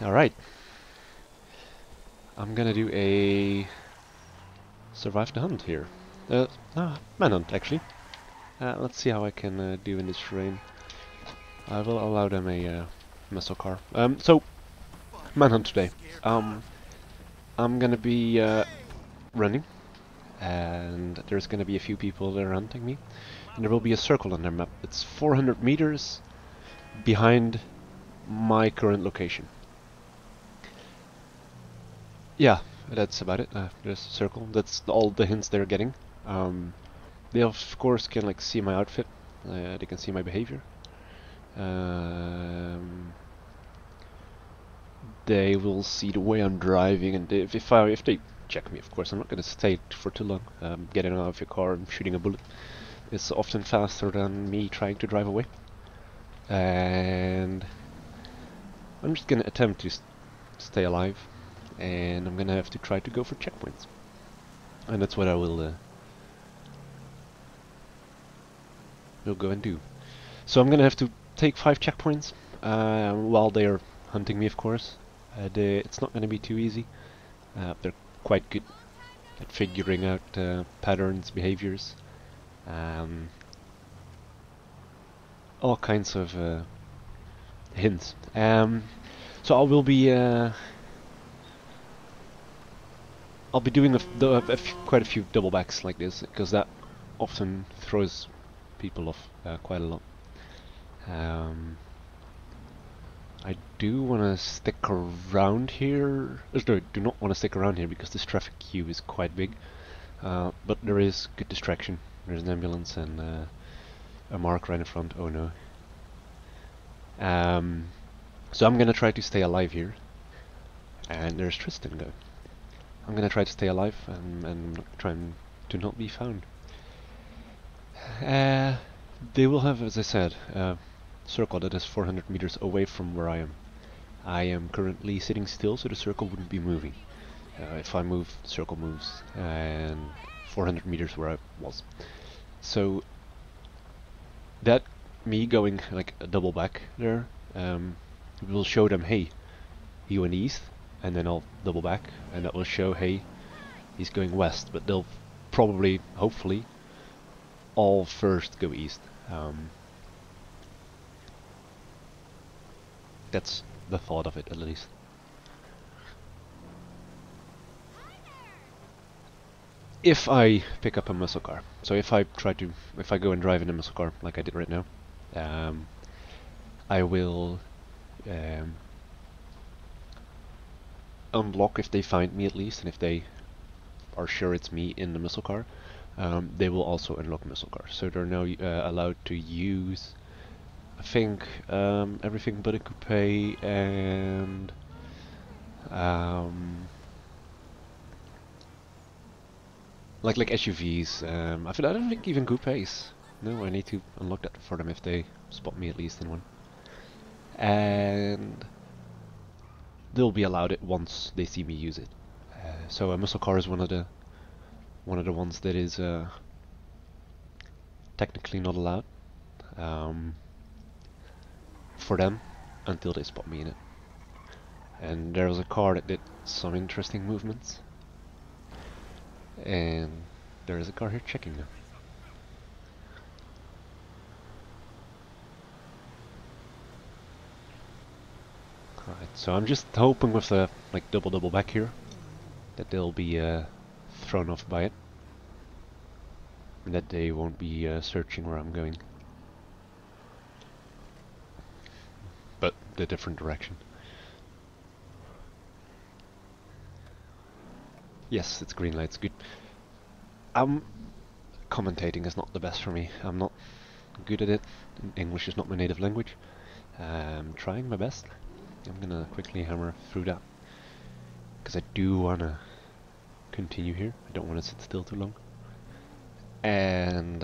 Alright. I'm gonna do a Survive the Hunt here. Manhunt, actually. Let's see how I can do in this terrain. I will allow them a muscle car. So, manhunt today. I'm gonna be running, and there's gonna be a few people that are hunting me. And there will be a circle on their map. It's 400 meters behind my current location. Yeah, that's about it. There's a circle. That's all the hints they're getting. They of course can like see my outfit. They can see my behavior. They will see the way I'm driving, and if they check me, of course, I'm not gonna stay for too long. Getting out of your car and shooting a bullet is often faster than me trying to drive away. And I'm just gonna attempt to stay alive, and I'm gonna have to try to go for checkpoints. And that's what I will go and do. So I'm gonna have to take 5 checkpoints while they are hunting me, of course. It's not gonna be too easy. They're quite good at figuring out patterns, behaviors, all kinds of hints. So I will be I'll be doing quite a few double backs like this, because that often throws people off quite a lot. I do want to stick around here. I do not want to stick around here because this traffic queue is quite big. But there is good distraction. There's an ambulance and a Mark right in front. Oh no. So I'm gonna try to stay alive here. And there's Tristan going. I'm gonna try to stay alive and try to not be found. They will have, as I said, a circle that is 400 meters away from where I am. I am currently sitting still, so the circle wouldn't be moving. If I move, the circle moves, and 400 meters where I was. So that me going like a double back there will show them, hey, you went east. And then I'll double back, and that will show, hey, he's going west, but they'll probably, hopefully, all first go east. That's the thought of it, at least. If I pick up a muscle car, so if I go and drive in a muscle car, like I did right now, I will unblock if they find me, at least, and if they are sure it's me in the muscle car, they will also unlock muscle cars. So they're now allowed to use, I think, everything but a coupe and like SUVs. I don't think even coupes. No, I need to unlock that for them if they spot me, at least, in one. And they'll be allowed it once they see me use it. So a muscle car is one of the ones that is technically not allowed for them until they spot me in it. And there was a car that did some interesting movements, and there is a car here checking them. Right, so I'm just hoping with the like double back here that they'll be thrown off by it, and that they won't be searching where I'm going, but the different direction. Yes, it's green lights. Good. Commentating is not the best for me. I'm not good at it. English is not my native language. I'm trying my best. I'm gonna quickly hammer through that, because I do wanna continue here. I don't wanna sit still too long. And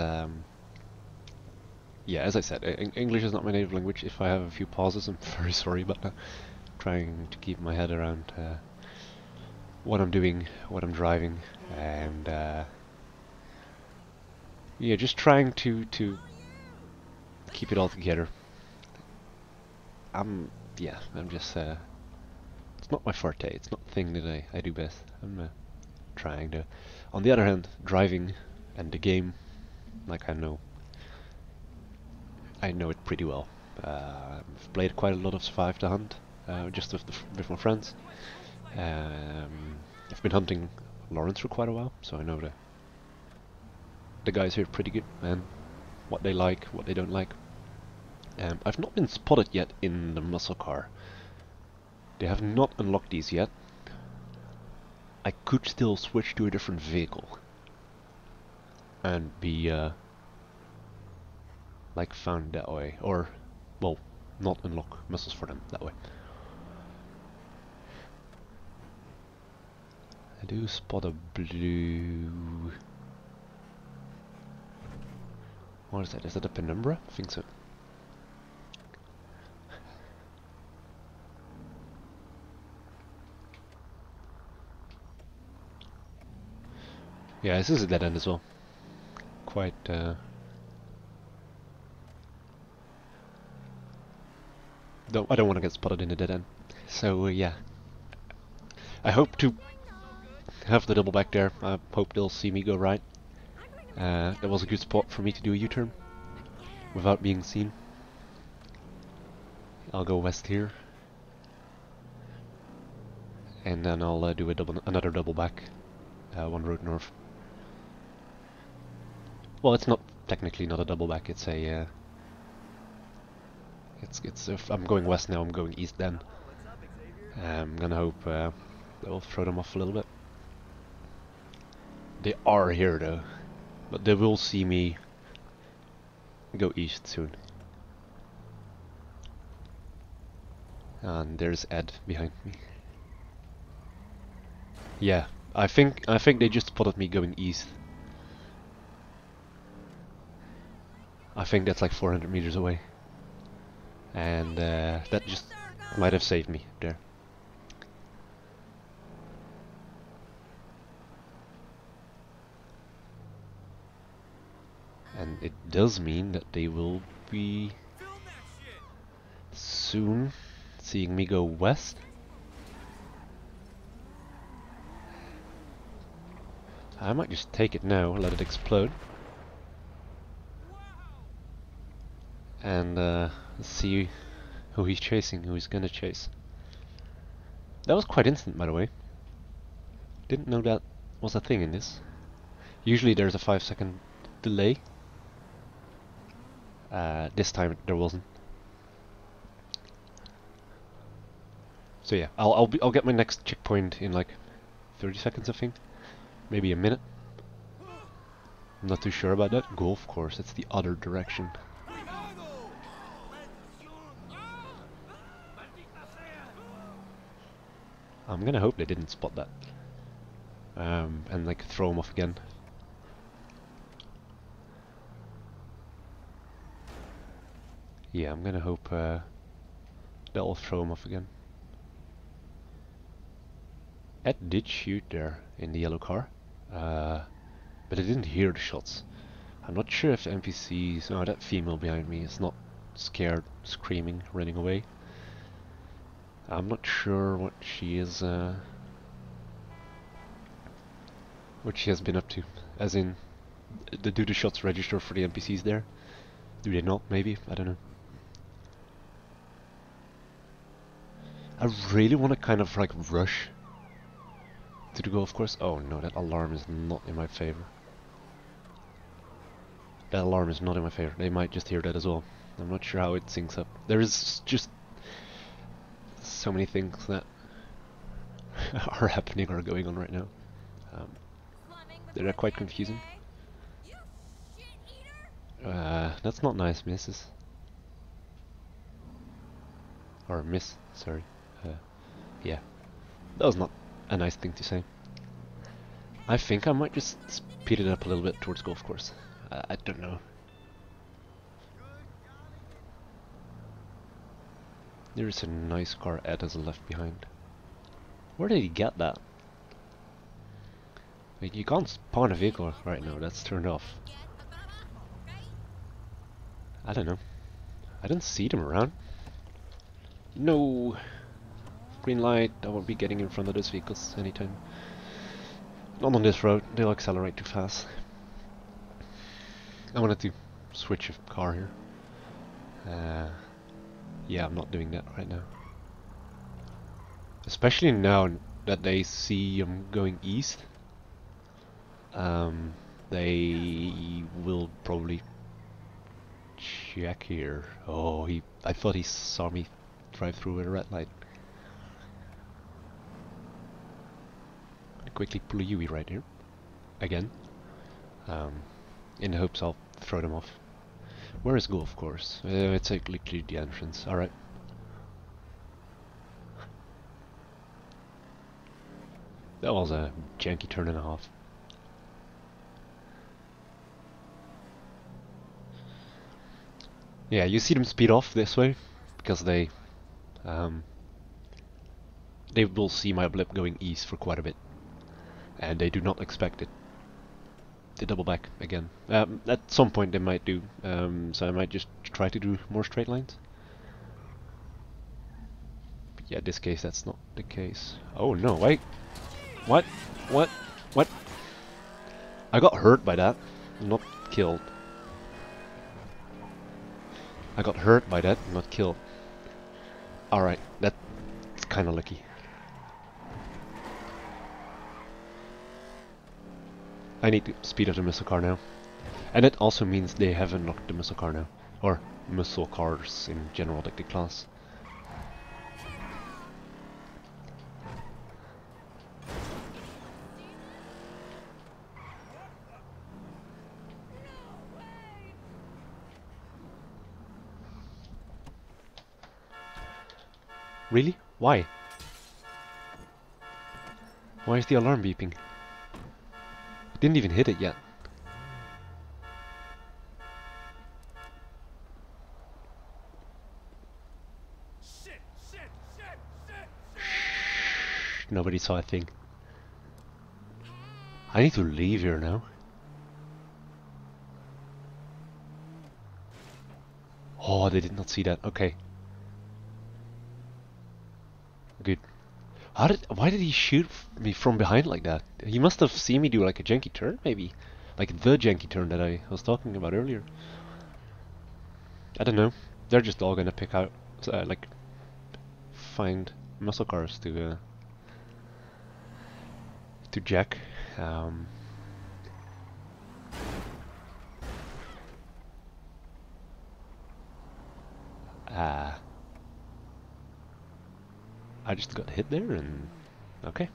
yeah, as I said, English is not my native language. If I have a few pauses, I'm very sorry, but trying to keep my head around what I'm doing, what I'm driving, and yeah, just trying to keep it all together. I'm just It's not my forte, it's not the thing that I do best. I'm trying to... On the other hand, driving and the game, like I know it pretty well. I've played quite a lot of Survive the Hunt, just with my friends. I've been hunting Lawrence for quite a while, so I know the guys here pretty good, man. What they like, what they don't like. I've not been spotted yet in the muscle car. They have not unlocked these yet. I could still switch to a different vehicle and be like found that way, or well, not unlock muscles for them that way. I do spot a blue. What is that? Is that a penumbra? I think so. Yeah, this is a dead end as well. Quite, I don't want to get spotted in a dead end. So, yeah. I hope to have the double back there. I hope they'll see me go right. That was a good spot for me to do a U-turn without being seen. I'll go west here. And then I'll do another double back. One road north. Well, it's not technically not a double back. It's a. It's. If I'm going west now, I'm going east then. I'm gonna hope that will throw them off a little bit. They are here though, but they will see me go east soon. And there's Ed behind me. Yeah, I think they just spotted me going east. I think that's like 400 meters away, and that just might have saved me there. And it does mean that they will be soon seeing me go west. I might just take it now, let it explode. And see who he's chasing, who he's gonna chase. That was quite instant, by the way. Didn't know that was a thing in this. Usually there's a 5-second delay. This time there wasn't. So yeah, I'll get my next checkpoint in like 30 seconds, I think. Maybe a minute. I'm not too sure about that. Golf course, it's the other direction. I'm gonna hope they didn't spot that. And like throw him off again. Yeah, I'm gonna hope that'll throw him off again. Ed did shoot there in the yellow car. But I didn't hear the shots. I'm not sure if the NPCs... Oh, that female behind me is not scared, screaming, running away. I'm not sure what she is... what she has been up to. As in, do the shots register for the NPCs there? Do they not, maybe? I don't know. I really want to kind of like rush to the golf course. Oh no, that alarm is not in my favor. That alarm is not in my favor. They might just hear that as well. I'm not sure how it syncs up. There is just so many things that are happening or going on right now. They're quite confusing. That's not nice, missus. Or miss, sorry. Yeah, that was not a nice thing to say. I think I might just speed it up a little bit towards golf course. I don't know. There is a nice car Ed has left behind. Where did he get that? Like, you can't spawn a vehicle right now, that's turned off. I don't know. I didn't see them around. No. Green light, I won't be getting in front of those vehicles anytime. Not on this road, they'll accelerate too fast. I wanted to switch a car here. Yeah, I'm not doing that right now. Especially now that they see I'm going east. They will probably check here. Oh, I thought he saw me drive through a red light. Quickly pull a Yui right here again, in the hopes I'll throw them off. Where is golf course? It's like literally the entrance. Alright. That was a janky turn and a half. Yeah, you see them speed off this way because they will see my blip going east for quite a bit. And they do not expect it. They double back again. At some point they might do, so I might just try to do more straight lines. But yeah, in this case that's not the case. Oh no, wait. What? What? What? I got hurt by that. Not killed. I got hurt by that, not killed. Alright, that's kinda lucky. I need to speed up the missile car now. And it also means they haven't knocked the missile car now. Or missile cars in general, like the class. Really? Why? Why is the alarm beeping? Didn't even hit it yet. Shh, nobody saw a thing. I need to leave here now. Oh, they did not see that. Okay. Good. Why did he shoot me from behind like that? He must have seen me do like a janky turn, maybe. Like the janky turn that I was talking about earlier. I don't know. They're just all gonna pick out, like, find muscle cars to jack. I just got hit there and... okay.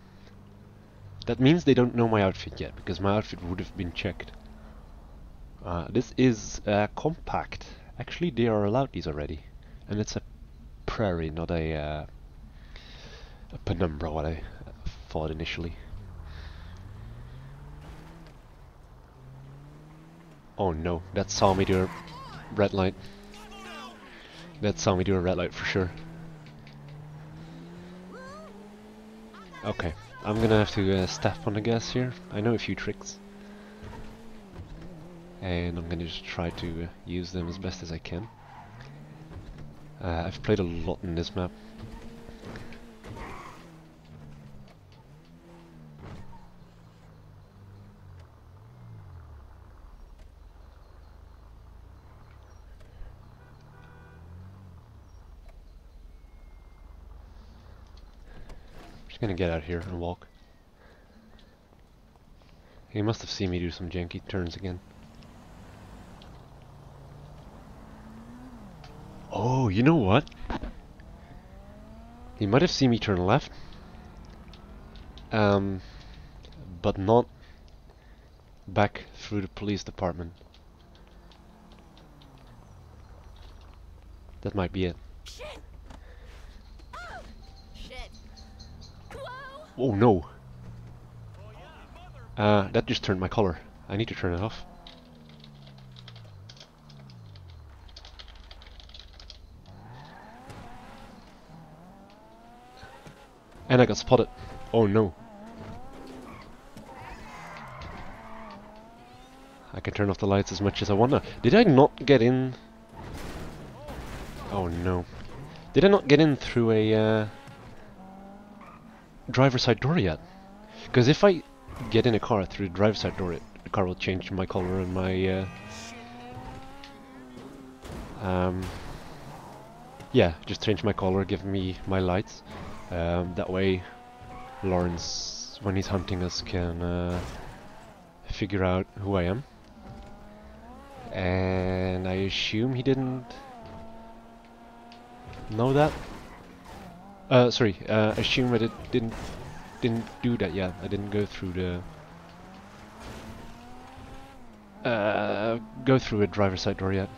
That means they don't know my outfit yet, because my outfit would have been checked. This is compact. Actually, they are allowed these already. And it's a prairie, not a, a penumbra, what I thought initially. Oh no, that saw me do a red light. That saw me do a red light for sure. Okay, I'm gonna have to step on the gas here. I know a few tricks. And I'm gonna just try to use them as best as I can. I've played a lot in this map. Gonna get out here and walk. He must have seen me do some janky turns again. Oh, you know what? He might have seen me turn left. But not back through the police department. That might be it. Oh no! That just turned my color. I need to turn it off. And I got spotted. Oh no. I can turn off the lights as much as I want now. Did I not get in? Oh no. Did I not get in through a driver's side door yet. Because if I get in a car through the driver's side door, the car will change my color and my... yeah, just change my color, give me my lights. That way Lawrence, when he's hunting us, can figure out who I am. And I assume he didn't know that. Sorry, assume that it didn't do that. Yeah, I didn't go through the a driver's side door yet.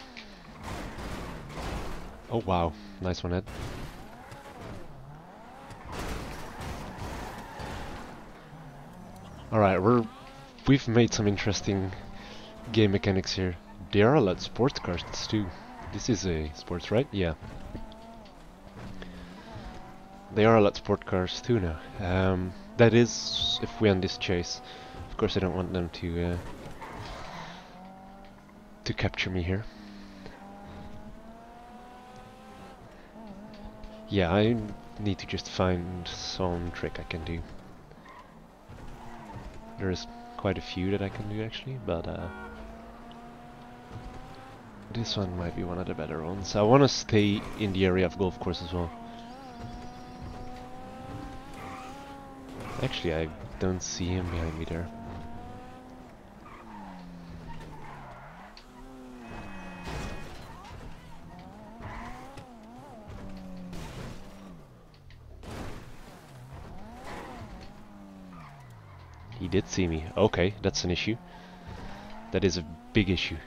Oh wow, nice one, Ed. Alright, we've made some interesting game mechanics here. There are a lot of sports cars too. This is a sports, right? Yeah. There are a lot of sport cars too now. That is, if we end this chase. Of course I don't want them to capture me here. Yeah, I need to just find some trick I can do. There is quite a few that I can do actually, but this one might be one of the better ones. I want to stay in the area of golf course as well. Actually, I don't see him behind me there. He did see me. Okay, that's an issue. That is a big issue.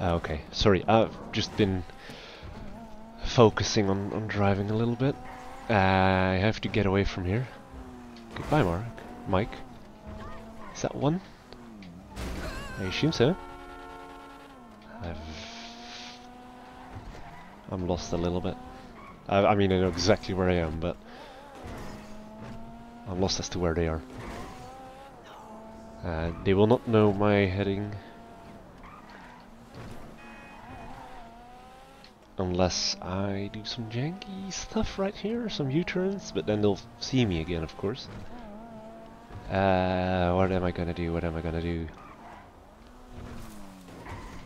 Okay, sorry, I've just been focusing on driving a little bit. I have to get away from here. Goodbye, Mark. Mike. Is that one? I assume so. I'm lost a little bit. I mean, I know exactly where I am, but I'm lost as to where they are. They will not know my heading unless I do some janky stuff right here, some U-turns, but then they'll see me again, of course. What am I gonna do? What am I gonna do?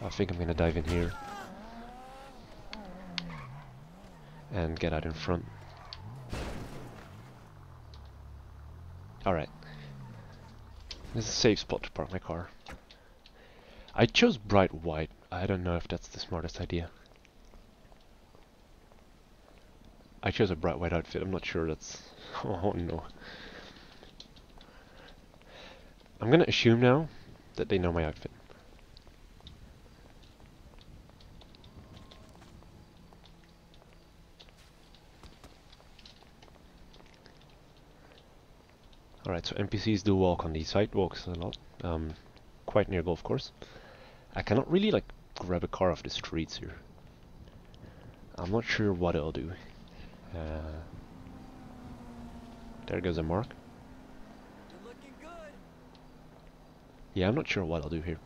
I think I'm gonna dive in here and get out in front. Alright, this is a safe spot to park my car. I chose bright white. I don't know if that's the smartest idea. I chose a bright white outfit. I'm not sure that's... oh no, I'm gonna assume now that they know my outfit. Alright, so NPCs do walk on these sidewalks a lot, quite near golf course. I cannot really, like, grab a car off the streets here. I'm not sure what I'll do. There goes a mark. You're looking good. Yeah, I'm not sure what I'll do here.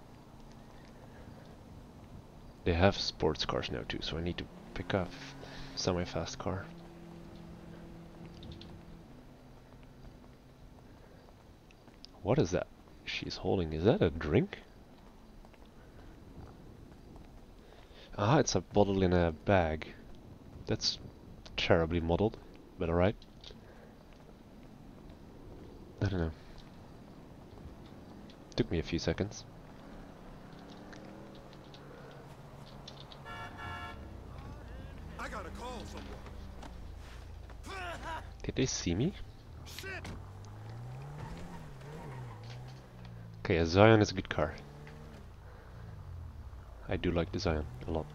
They have sports cars now too, so I need to pick up a semi-fast car. What is that she's holding? Is that a drink? Ah, it's a bottle in a bag. That's terribly modeled, but alright. I don't know. Took me a few seconds. I gotta call someone. Did they see me? Shit. Okay, a Zion is a good car. I do like the Zion a lot.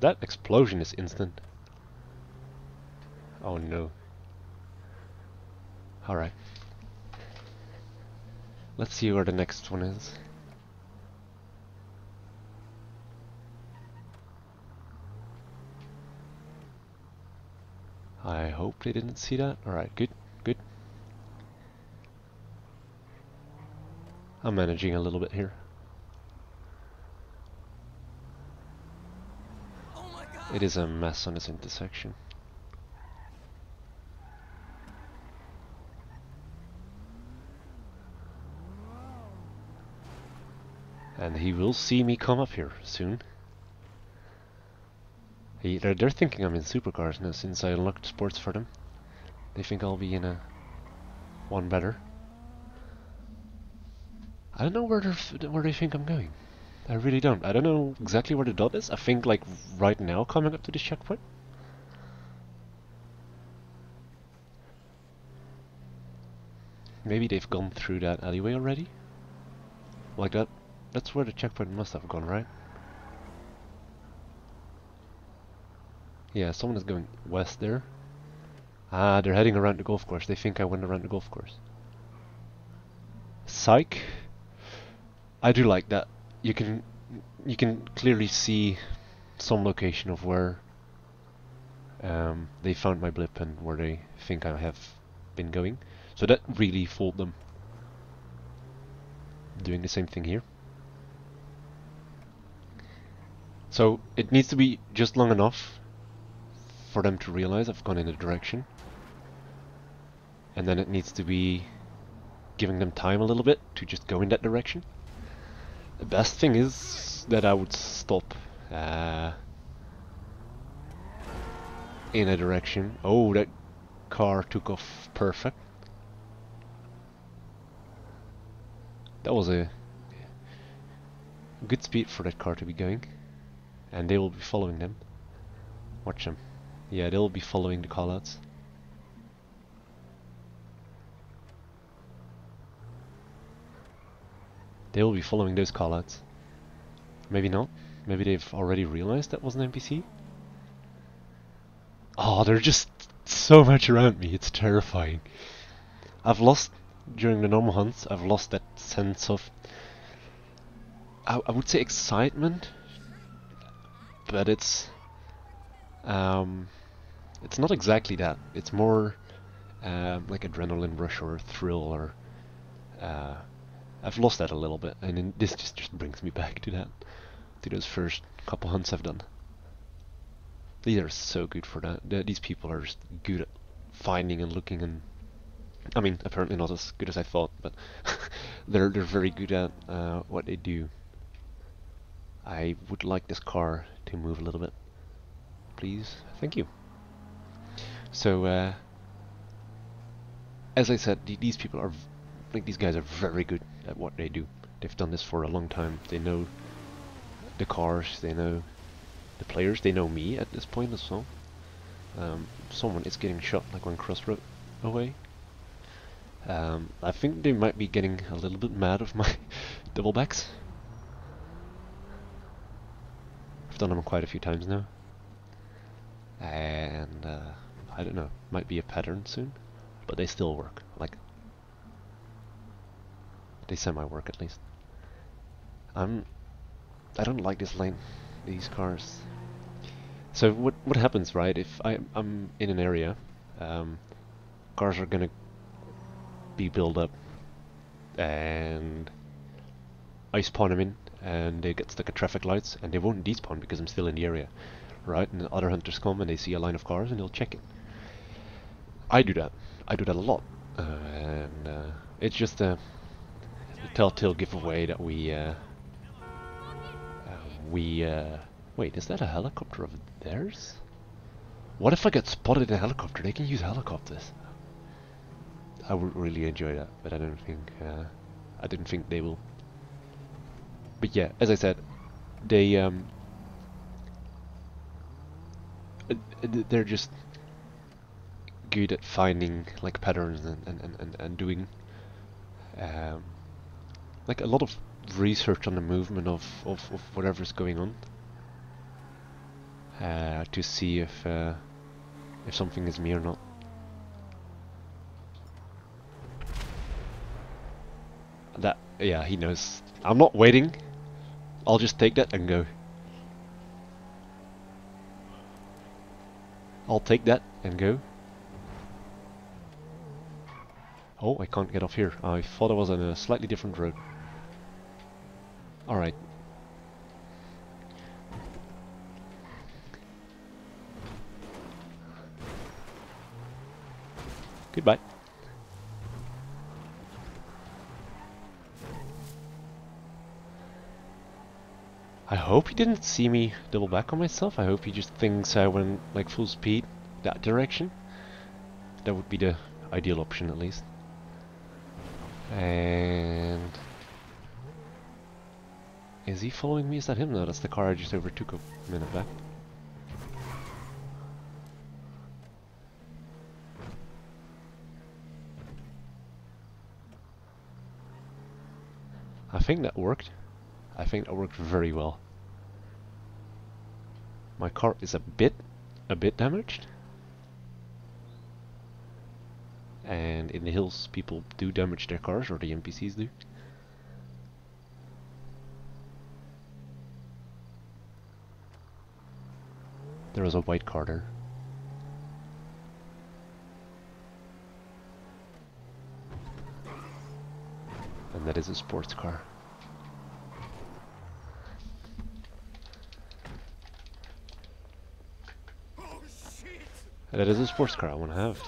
That explosion is instant. Oh no. Alright. Let's see where the next one is. I hope they didn't see that. Alright, good. Good. I'm managing a little bit here. It is a mess on this intersection. And he will see me come up here soon. They're thinking I'm in supercars now since I unlocked sports for them. They think I'll be in a one better. I don't know where they think I'm going. I really don't. I don't know exactly where the dot is. I think like right now coming up to this checkpoint. Maybe they've gone through that alleyway already? Like that. That's where the checkpoint must have gone, right? Yeah, someone is going west there. Ah, they're heading around the golf course. They think I went around the golf course. Psych. I do like that. You can clearly see some location of where they found my blip and where they think I have been going. So that really fooled them. Doing the same thing here. So it needs to be just long enough for them to realize I've gone in a direction, and then it needs to be giving them time a little bit to just go in that direction. The best thing is that I would stop in a direction. Oh, that car took off perfect. That was a good speed for that car to be going. And they will be following them. Watch them. Yeah, they'll be following the callouts. They will be following those callouts. Maybe not. Maybe they've already realized that was an NPC. Oh, they're just so much around me. It's terrifying. I've lost, during the normal hunts, I've lost that sense of... I would say excitement. But it's not exactly that. It's more like adrenaline rush or a thrill, or I've lost that a little bit, and then this just brings me back to that, to those first couple hunts I've done. These are so good for that. These people are just good at finding and looking, and I mean, apparently not as good as I thought, but they're very good at what they do. I would like this car to move a little bit, please. Thank you. So, as I said, these people are, like, these guys are very good at what they do. They've done this for a long time. They know the cars, they know the players, they know me at this point as well. Someone is getting shot, like one crossroad away. I think they might be getting a little bit mad of my double backs. Done them quite a few times now, and I don't know, might be a pattern soon, but they still work. Like, they semi-work at least. I don't like this lane, these cars. So what happens, right? If I'm in an area, cars are gonna be built up, and I spawn them in. And they get stuck at traffic lights, and they won't despawn because I'm still in the area, right? And the other hunters come and they see a line of cars and they'll check it. I do that. I do that a lot, and it's just a telltale giveaway that we wait, is that a helicopter of theirs? What if I get spotted in a helicopter? They can use helicopters. I would really enjoy that, but I don't think I didn't think they will. But yeah, as I said, they're just good at finding like patterns and doing like a lot of research on the movement of whatever's going on, to see if something is me or not. That, yeah, he knows. I'm not waiting. I'll just take that and go. I'll take that and go. Oh, I can't get off here. I thought I was on a slightly different road. Alright. Goodbye. I hope he didn't see me double back on myself. I hope he just thinks I went like full speed that direction. That would be the ideal option at least. And... is he following me? Is that him? No, that's the car I just overtook a minute back. I think that worked. I think that worked very well. My car is a bit damaged. And in the hills, people do damage their cars, or the NPCs do. There was a white car there. And that is a sports car. That is a sports car I want to have.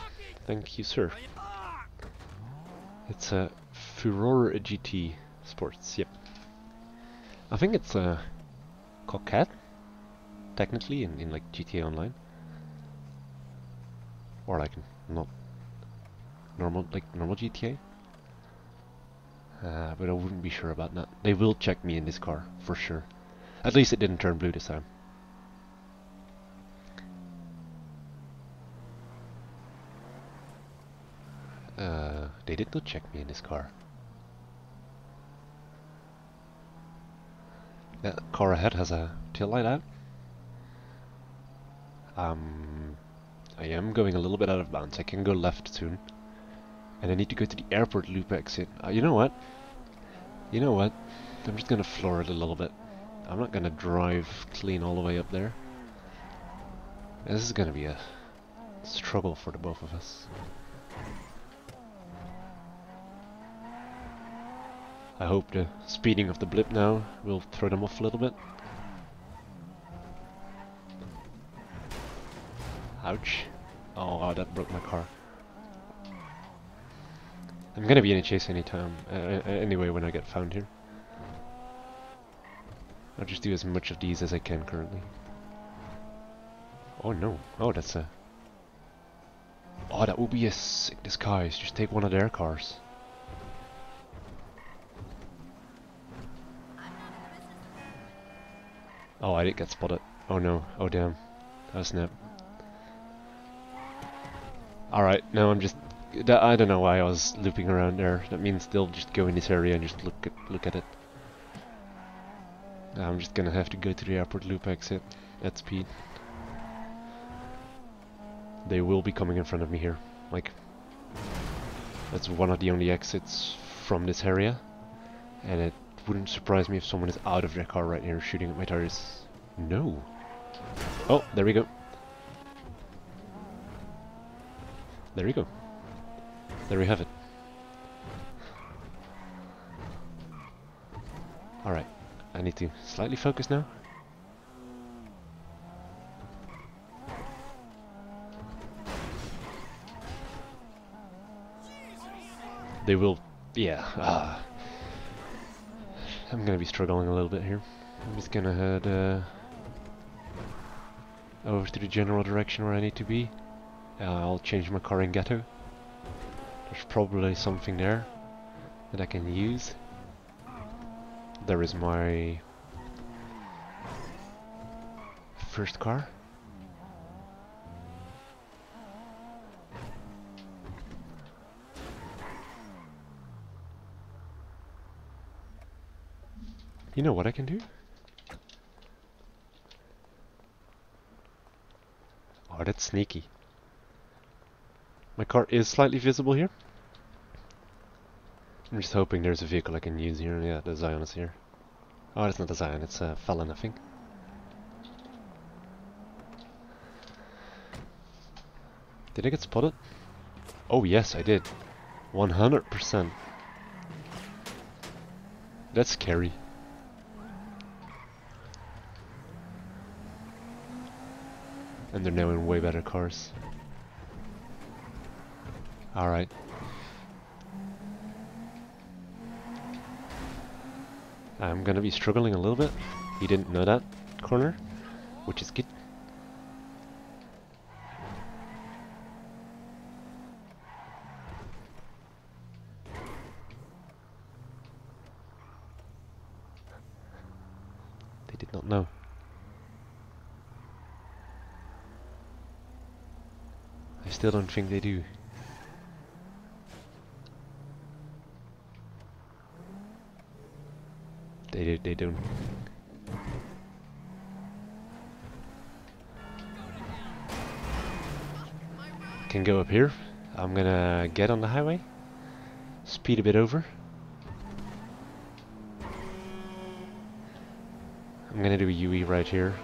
Thank you, sir. It's a Furore GT Sports, yep. I think it's a Coquette, technically, in like GTA Online. Or like not normal, like normal GTA. But I wouldn't be sure about that. They will check me in this car, for sure. At least it didn't turn blue this time. They did not check me in this car. That car ahead has a tail light out. I am going a little bit out of bounds. I can go left soon. And I need to go to the airport loop exit. You know what? You know what? I'm just gonna floor it a little bit. I'm not gonna drive clean all the way up there. This is gonna be a struggle for the both of us. I hope the speeding of the blip now will throw them off a little bit. Ouch. Oh, wow, that broke my car. I'm gonna be in a chase anytime, anyway, when I get found here. I'll just do as much of these as I can currently. Oh no. Oh, that's a... oh, that would be a sick disguise. Just take one of their cars. Oh, I did get spotted. Oh no. Oh damn. Oh snap. Alright, now I'm just... I don't know why I was looping around there. That means they'll just go in this area and just look at it. I'm just gonna have to go to the airport loop exit at speed. They will be coming in front of me here. Like, that's one of the only exits from this area. And it wouldn't surprise me if someone is out of their car right here shooting at my tires. No. Oh, there we go. There we go. There we have it. Alright, I need to slightly focus now. They will... yeah. I'm gonna be struggling a little bit here. I'm just gonna head over to the general direction where I need to be. I'll change my car in Ghetto. There's probably something there that I can use. There is my first car. You know what I can do? Oh, that's sneaky. My car is slightly visible here. I'm just hoping there's a vehicle I can use here. Yeah, the Zion is here. Oh, that's not a Zion, it's a Fallon, I think. Did I get spotted? Oh yes, I did. 100%. That's scary. And they're now in way better cars. Alright. I'm gonna be struggling a little bit. He didn't know that corner, which is good. They did not know. I still don't think they do. They don't. Can go up here. I'm gonna get on the highway. Speed a bit over. I'm gonna do a UE right here.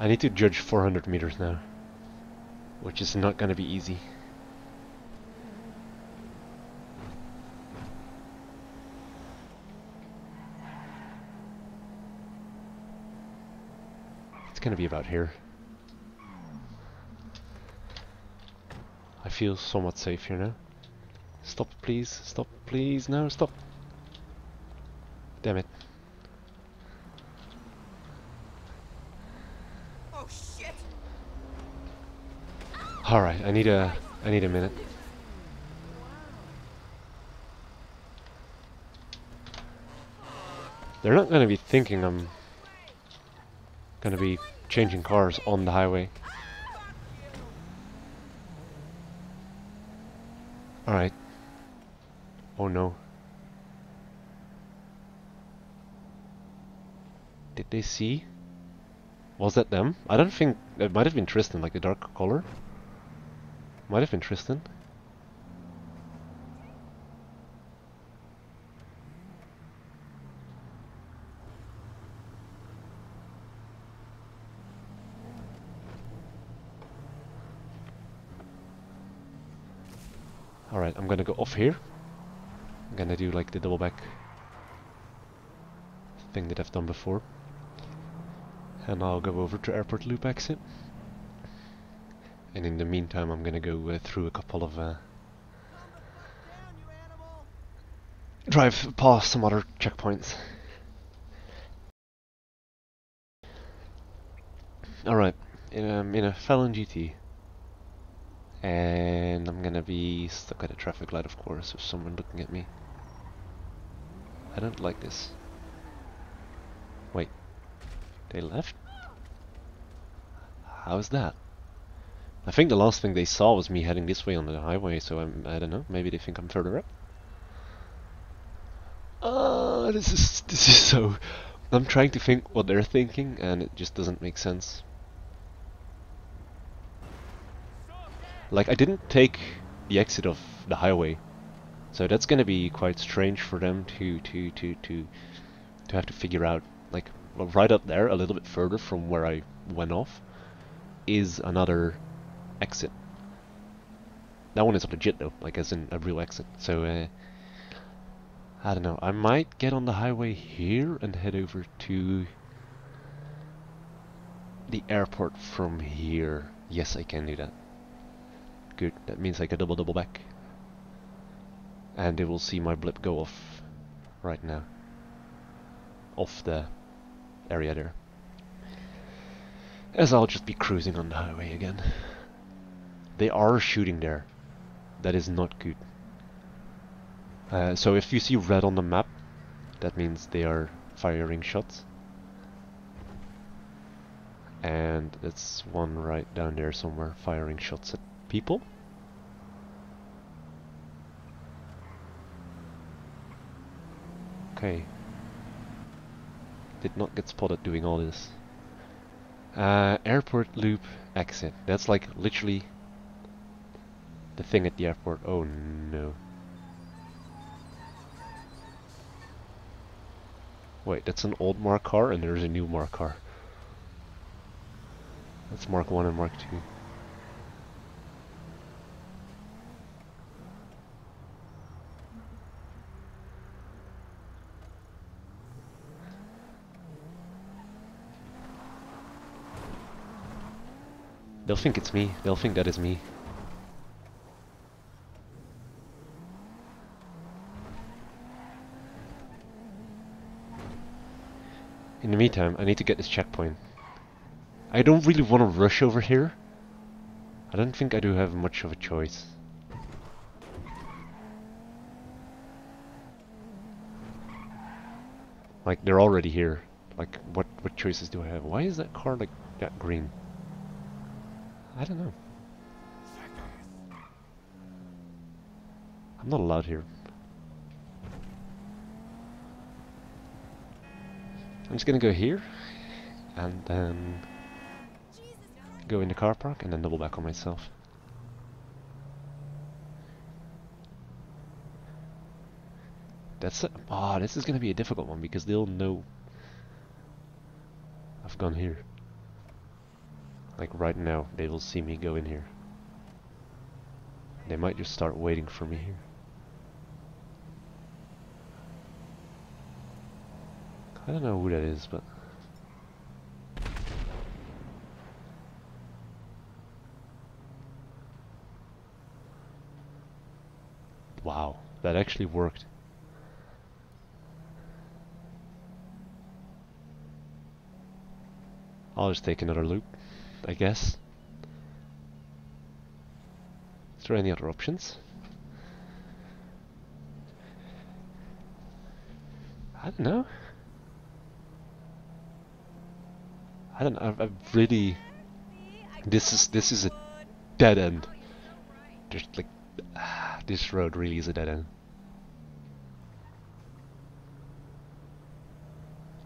I need to judge 400 meters now, which is not gonna be easy. Gonna be about here. I feel somewhat safe here now. Stop, please. Stop, please. No, stop. Damn it. Oh shit. All right, I need a minute. They're not gonna be thinking I'm gonna be changing cars on the highway. Alright. Oh no. Did they see? Was that them? I don't think... It might have been Tristan, like the dark color. Might have been Tristan. Alright, I'm gonna go off here. I'm gonna do like the double back thing that I've done before. And I'll go over to airport loop exit. And in the meantime I'm gonna go through a couple of... drive past some other checkpoints. Alright, I'm in a Fallon GT. And I'm gonna be stuck at a traffic light, of course, with someone looking at me. I don't like this. Wait, they left? How's that? I think the last thing they saw was me heading this way on the highway, so I don't know, maybe they think I'm further up? This is so... I'm trying to think what they're thinking, and it just doesn't make sense. Like, I didn't take the exit of the highway, so that's gonna be quite strange for them to have to figure out. Like, right up there, a little bit further from where I went off, is another exit. That one is legit though, like as in a real exit. So I don't know. I might get on the highway here and head over to the airport from here. Yes, I can do that. Good, that means I can double back. And they will see my blip go off right now. Off the area there. As I'll just be cruising on the highway again. They are shooting there. That is not good. So if you see red on the map, that means they are firing shots. And that's one right down there somewhere, firing shots at people. Okay. Did not get spotted doing all this. Airport loop exit. That's like literally the thing at the airport. Oh no. Wait, that's an old Mark car and there's a new Mark car. That's Mark 1 and Mark 2. They'll think it's me. They'll think that is me. In the meantime, I need to get this checkpoint. I don't really want to rush over here. I don't think I do have much of a choice. Like, they're already here. Like, what choices do I have? Why is that car like that green? I don't know. I'm not allowed here. I'm just gonna go here, and then go in the car park, and then double back on myself. That's it. Oh, this is gonna be a difficult one because they'll know I've gone here. Like right now, they will see me go in here. They might just start waiting for me here. I don't know who that is, but wow, that actually worked. I'll just take another loop, I guess. Is there any other options? I don't know. I don't know. I've really. This is a dead end. There's like, this road really is a dead end.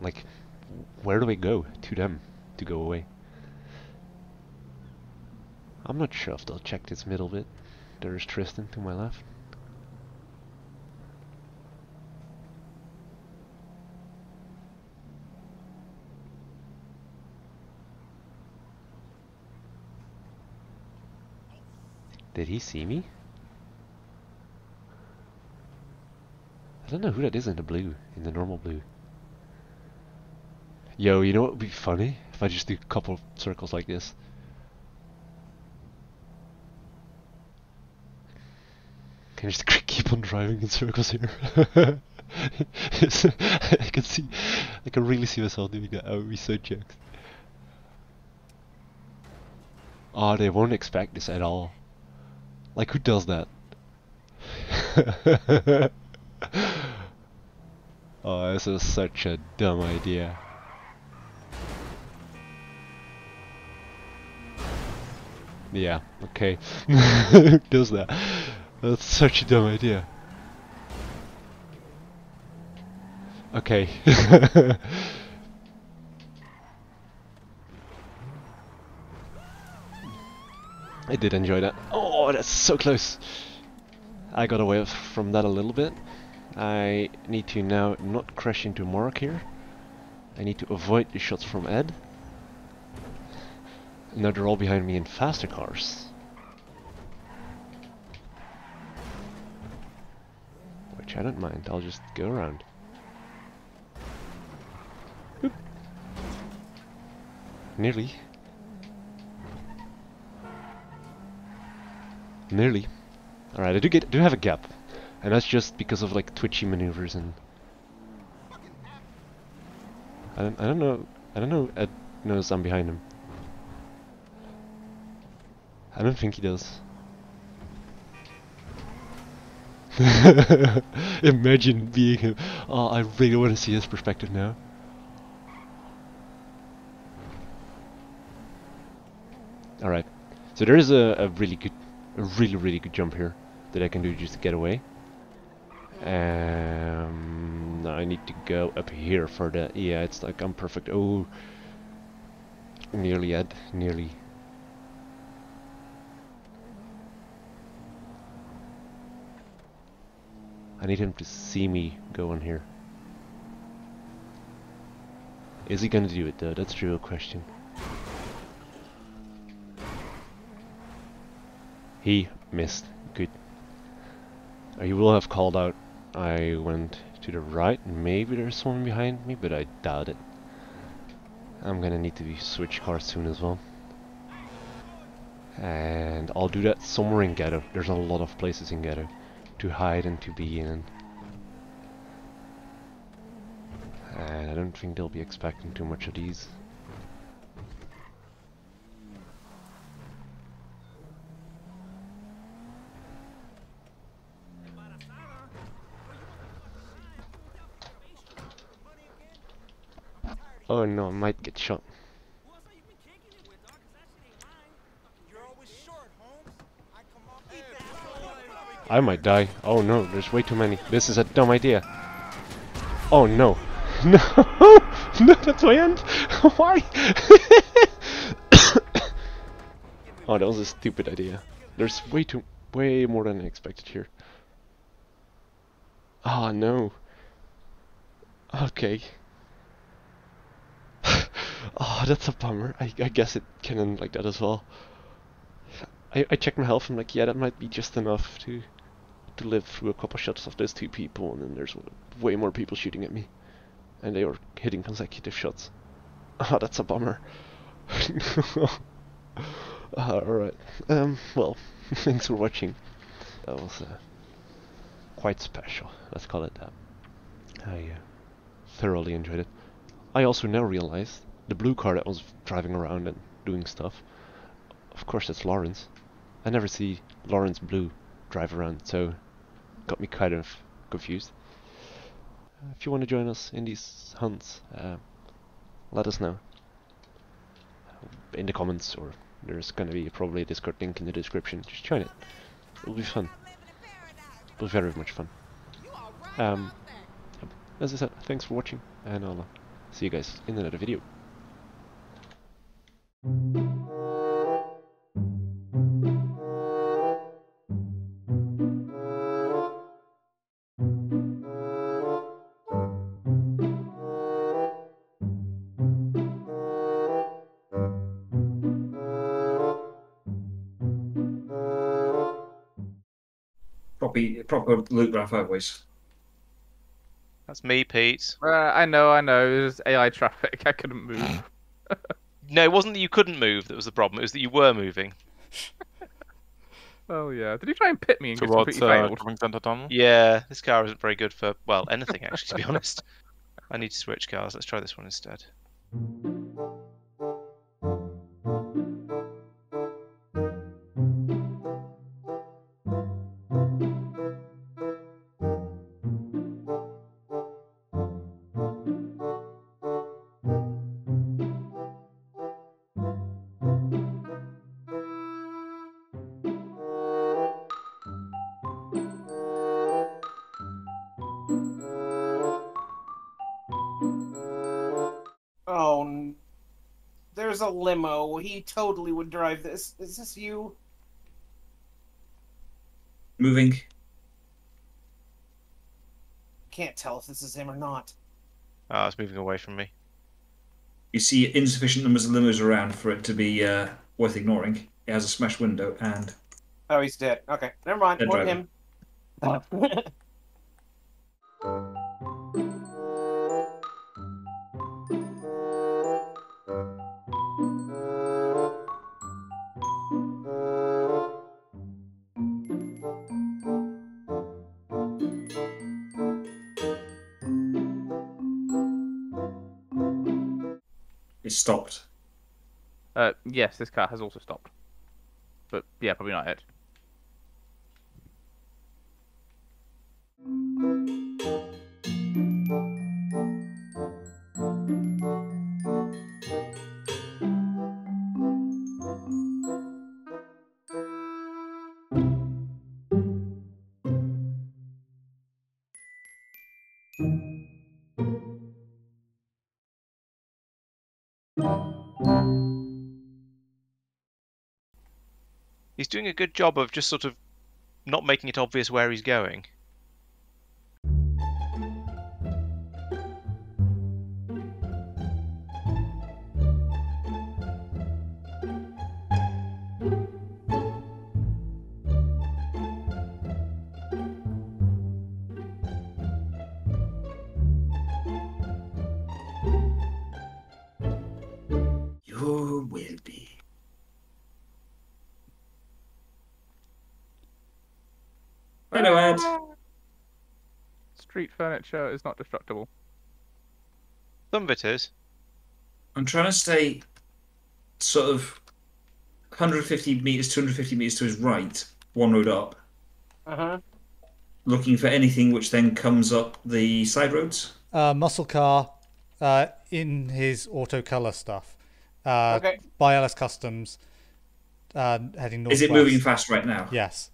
Like, where do we go to them to go away? I'm not sure if they'll check this middle bit. There's Tristan to my left. Did he see me? I don't know who that is in the blue, in the normal blue. Yo, you know what would be funny? If I just do a couple of circles like this. Can I just keep on driving in circles here? I can really see myself doing that. I would be so jacked. Oh, they won't expect this at all. Like, who does that? Oh, this is such a dumb idea. Yeah, okay. Who does that? That's such a dumb idea. Okay. I did enjoy that. Oh, that's so close! I got away from that a little bit. I need to now not crash into Mark here. I need to avoid the shots from Ed. Now they're all behind me in faster cars. Which I don't mind, I'll just go around. Boop. Nearly. Nearly. Alright, I do have a gap. And that's just because of like twitchy maneuvers and I don't know Ed knows I'm behind him. I don't think he does. Imagine being him. Oh, I really want to see his perspective now. Alright. So there is a really good jump here that I can do just to get away. I need to go up here for that. Yeah, it's like I'm perfect. Oh, nearly, Ed, nearly. I need him to see me go on here. Is he gonna do it though? That's the real question. He missed. Good. He will have called out. I went to the right. Maybe there's someone behind me, but I doubt it. I'm gonna need to switch cars soon as well. I'll do that somewhere in Ghetto. There's a lot of places in Ghetto to hide and to be in. And I don't think they'll be expecting too much of these. Oh no, I might get shot. I might die. Oh no, there's way too many. This is a dumb idea. Oh no. No! No, that's my end! Why? Oh, that was a stupid idea. There's way more than I expected here. Oh no. Okay. Oh, that's a bummer. I guess it can end like that as well. I checked my health, I'm like, yeah, that might be just enough to live through a couple shots of those two people, and then there's way more people shooting at me. And they were hitting consecutive shots. Oh, that's a bummer. Alright, well, thanks for watching. That was quite special, let's call it that. I thoroughly enjoyed it. I also now realized the blue car that was driving around and doing stuff, of course, it's Lawrence. I never see Lawrence Blue drive around, so got me kind of confused. If you want to join us in these hunts, let us know in the comments, or there's going to be probably a Discord link in the description. Just join it. It'll be fun. It'll be very much fun. As I said, thanks for watching, and I'll see you guys in another video. Proper Luke Raffo voice. That's me, Pete. I know. It was AI traffic. I couldn't move. No, it wasn't that you couldn't move that was the problem. It was that you were moving. Oh yeah. Did he try and pit me and get completely failed? Yeah, this car isn't very good for, well, anything actually, to be honest. I need to switch cars. Let's try this one instead. There's a limo. He totally would drive this. Is this you? Moving. Can't tell if this is him or not. Ah, it's moving away from me. You see insufficient numbers of limos around for it to be worth ignoring. It has a smashed window and... Oh, he's dead. Okay, never mind. More him. It stopped. Yes, this car has also stopped. But yeah, probably not Ed. He's doing a good job of just sort of not making it obvious where he's going. Hello, Ed. Street furniture is not destructible. Some of it is. I'm trying to stay sort of 150 metres, 250 metres to his right, one road up. Uh-huh. Looking for anything which then comes up the side roads. Muscle car in his auto colour stuff. Okay. By LS Customs, heading north. Is it moving fast right now? Yes.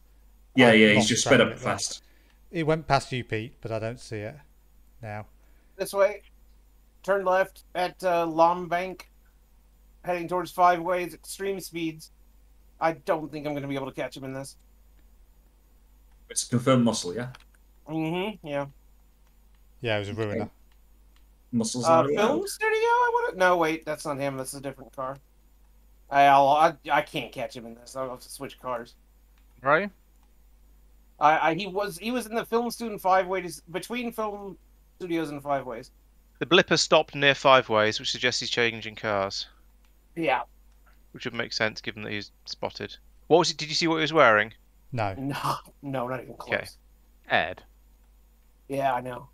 Yeah, yeah, he's just sped up fast. It went past you, Pete, but I don't see it now. This way. Turn left at Lombank, heading towards Five Ways, extreme speeds. I don't think I'm going to be able to catch him in this. It's a confirmed muscle, yeah? Mm-hmm, yeah. Yeah, it was a ruiner. Okay. Muscle's film studio? I want to... No, wait, that's not him. That's a different car. I can't catch him in this. I'll have to switch cars. Right? He was in the film student Five Ways, between film studios and Five Ways. The blipper stopped near Five Ways, which suggests he's changing cars. Yeah. Which would make sense, given that he's spotted. What was it? Did you see what he was wearing? No. No, not even close. Okay. Ed. Yeah, I know.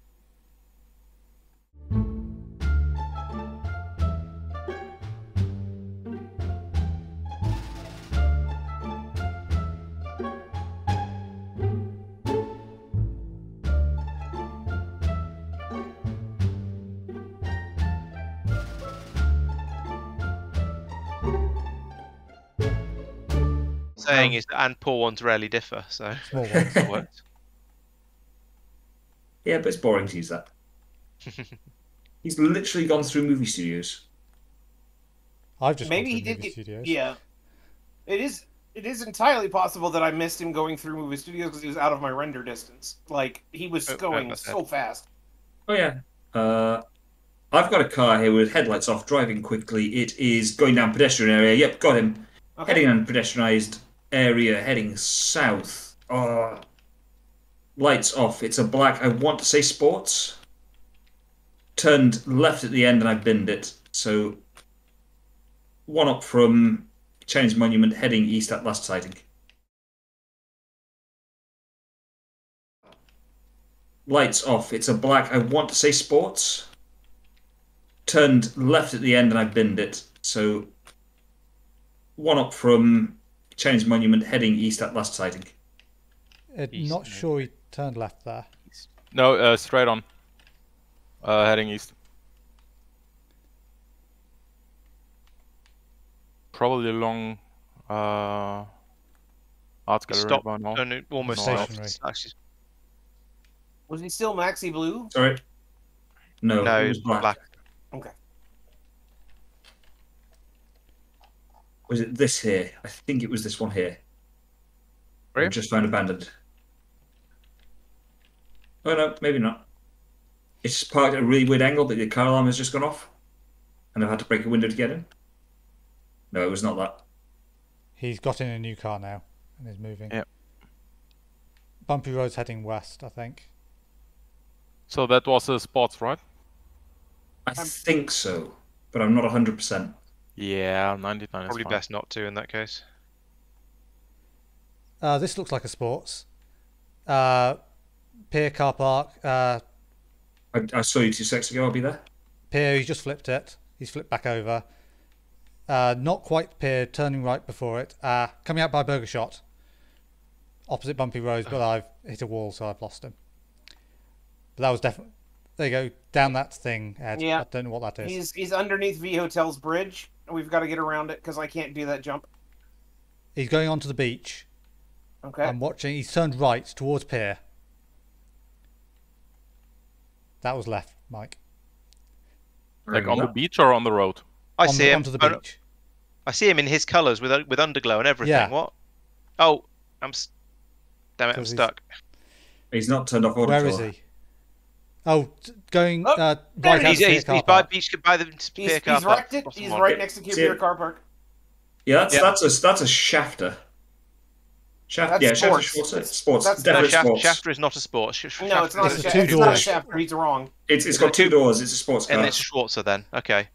Saying is that and poor ones rarely differ, so it works. Yeah, but it's boring to use that. He's literally gone through movie studios. I've just maybe he did. Studios. Yeah, it is entirely possible that I missed him going through movie studios because he was out of my render distance. Like he was going so fast. Oh yeah. I've got a car here with headlights off, driving quickly. It is going down pedestrian area. Yep, got him. Okay. Heading on pedestrianised area, heading south. Oh, lights off. It's a black, I want to say sports. Turned left at the end and I binned it. So, one up from Chinese Monument, heading east at last sighting. Lights off. It's a black, I want to say sports. Turned left at the end and I binned it. So, one up from Chinese Monument, heading east at last sighting. Not sure he turned left there. No, straight on. Heading east. Probably along Arts Gallery. Stop. No, almost stopped. Was he still Maxi Blue? Sorry. No, he was black. Okay. Was it this here? I think it was this one here. Really? Just found abandoned. Oh no, maybe not. It's parked at a really weird angle, but the car alarm has just gone off. And I've had to break a window to get in. No, it was not that. He's got in a new car now and is moving. Yep. Bumpy road's heading west, I think. So that was a sports, right? I think so, but I'm not 100%. Yeah, 99 is probably fine. Best not to in that case. This looks like a sports. Pier car park. I saw you 2 seconds ago. I'll be there. Pier, he just flipped it. He's flipped back over. Not quite pier, turning right before it. Coming out by Burger Shot. Opposite Bumpy Road, but I've hit a wall, so I've lost him. But that was definitely... There you go. Down that thing, Ed. Yeah. I don't know what that is. He's underneath V Hotel's bridge. We've got to get around it because I can't do that jump. He's going onto the beach. Okay. I'm watching. He's turned right towards pier. That was left, Mike. Like on the beach or on the road? I see him. Onto the beach. I see him in his colours with underglow and everything. Yeah. What? Oh, damn it, I'm stuck. He's not turned off auto. Where is he? Oh, going right out to the car park. He's right next to the car park. Yeah, that's a shafter. Yeah, shafter sports. Shafter is not a sport. No, it's not a shafter. It's not a shafter. He's wrong. It's got two doors. It's a sports car. And it's Schwarzer then. Okay.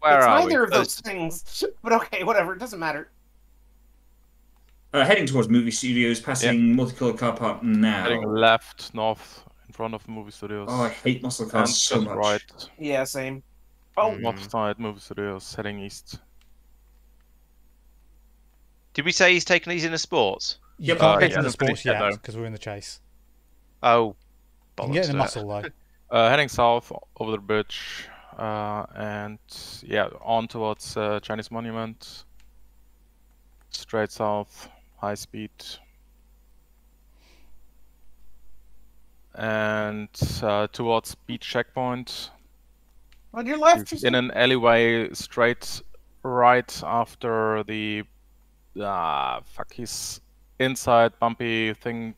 Where are we? It's neither of those things. But okay, whatever. It doesn't matter. heading towards movie studios, passing multicolored car park now. Heading left, north, in front of movie studios. Oh, I hate muscle cars so much. Right. Yeah, same. Oh, north side, movie studios, heading east. Did we say he's taking these in the sports? Yep. Yeah, in the sports yet, because we're in the chase. Oh, bollocks. Get in the muscle though. Heading south over the bridge, and yeah, on towards Chinese Monument. Straight south, high speed, and towards speed checkpoint. On your left, in an alleyway, straight right after the his inside bumpy thing.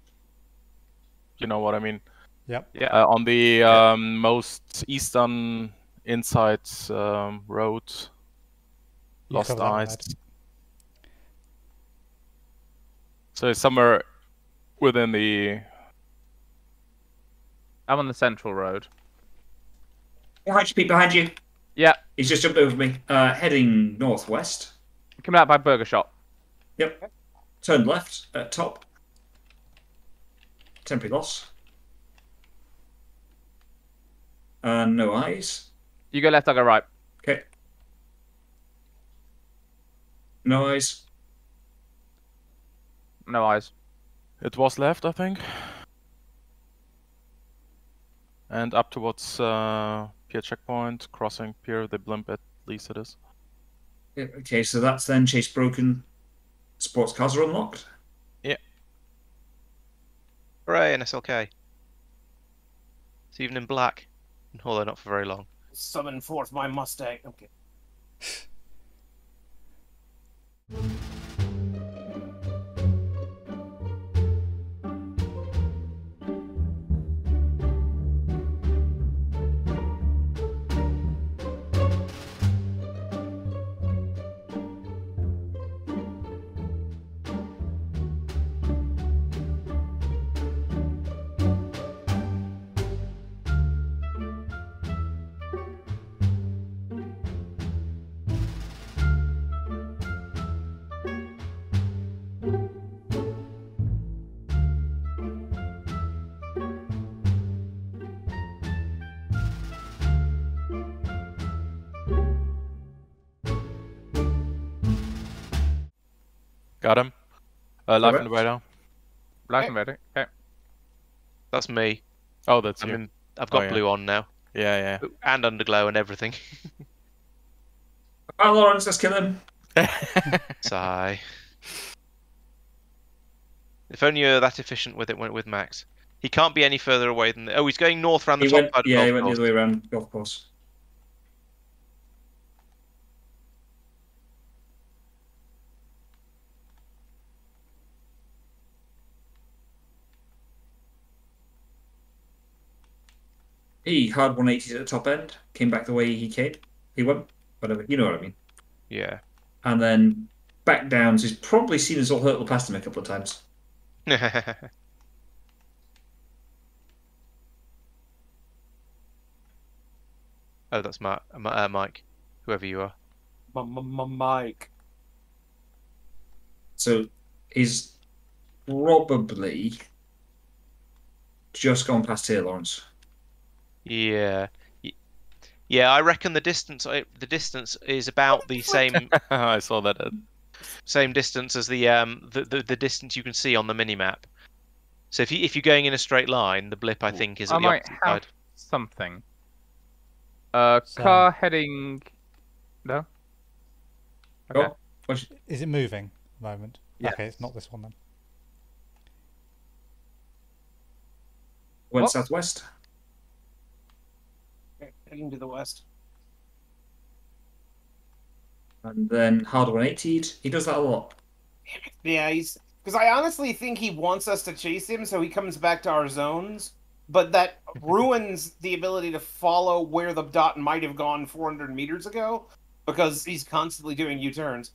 You know what I mean? Yep. Yeah. On the most eastern inside road, Lost Eyes. So it's somewhere within the. I'm on the central road. Hi, Pete, behind you. Yeah. He's just jumped over me. Heading northwest. Coming out by Burger Shop. Yep. Turn left at top. Temporary loss. No eyes. You go left, I go right. Okay. No eyes. No eyes. It was left, I think. And up towards pier checkpoint, crossing pier, the blimp at least it is. Yeah, okay, so that's then chase broken. Sports cars are unlocked. Yeah. Hooray, an SLK. It's even in black. Although not for very long. Summon forth my Mustang. Okay. Got him. Life in the radar. Life in the radar. Okay. That's me. Oh, that's you. I've got blue on now. Yeah, yeah. And underglow and everything. Oh, Lawrence, let's kill him. Sigh. If only you were that efficient with it when with Max. He can't be any further away than... The... Oh, he's going north around the top. Yeah, he went the other way around golf course. He hard 180s at the top end, came back the way he came. He went, whatever, you know what I mean. Yeah. And then back down, so he's probably seen us all hurtle past him a couple of times. Oh, that's Mike, whoever you are. Mike. So he's probably just gone past here, Lawrence. Yeah, yeah. I reckon the distance is about the same. I saw that. Same distance as the distance you can see on the mini map. So if you're going in a straight line, the blip I think is at the opposite side. Something. Car heading. No. Okay. Oh, is it moving at the moment? Yeah. Okay, it's not this one then. Went southwest. Heading to the west. And then hard 180'd. He does that a lot. Yeah, he's... Because I honestly think he wants us to chase him, so he comes back to our zones. But that ruins the ability to follow where the dot might have gone 400 meters ago, because he's constantly doing U-turns.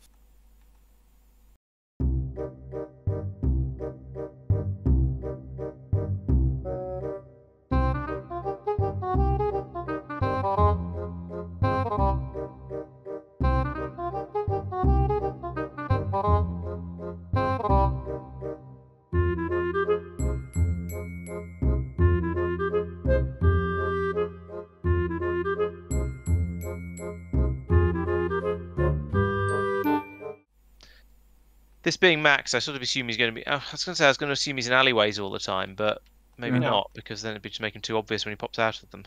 This being Max, I sort of assume he's going to be... I was going to assume he's in alleyways all the time, but maybe not, because then it'd be just make him too obvious when he pops out of them.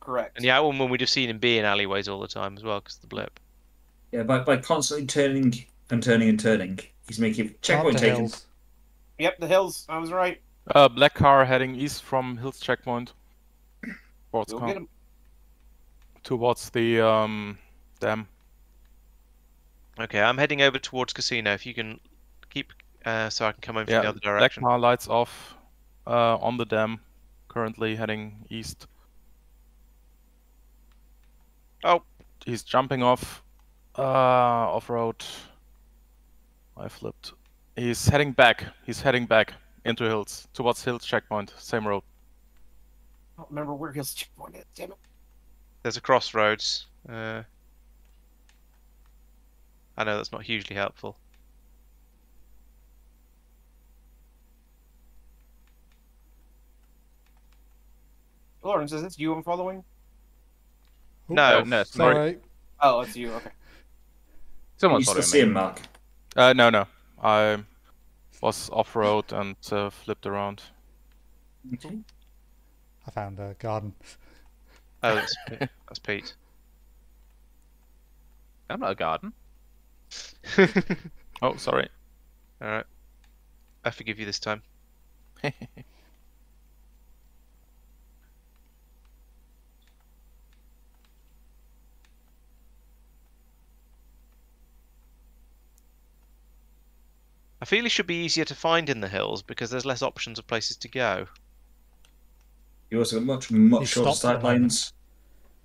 Correct. And yeah, when we'd have seen him be in alleyways all the time as well, because of the blip. Yeah, by constantly turning and turning and turning, he's making checkpoint taken. Yep, the hills. I was right. Black car heading east from hills checkpoint. Towards, towards the dam. Okay, I'm heading over towards casino. If you can keep, so I can come over from the other direction. Black car lights off on the dam. Currently heading east. Oh, he's jumping off. Off road. I flipped. He's heading back. He's heading back into hills towards hills checkpoint. Same road. I don't remember where hills checkpoint is. Damn it. There's a crossroads. I know that's not hugely helpful. Lawrence, is this you I'm following? No, no, sorry. Right. Oh, it's you. Okay. Someone's following me. You still see him, Mark? No, no. I was off road and flipped around. Okay. I found a garden. Oh, that's Pete. That's Pete. I'm not a garden. Oh, sorry. All right. I forgive you this time. I feel it should be easier to find in the hills because there's less options of places to go. You also got much shorter sidelines,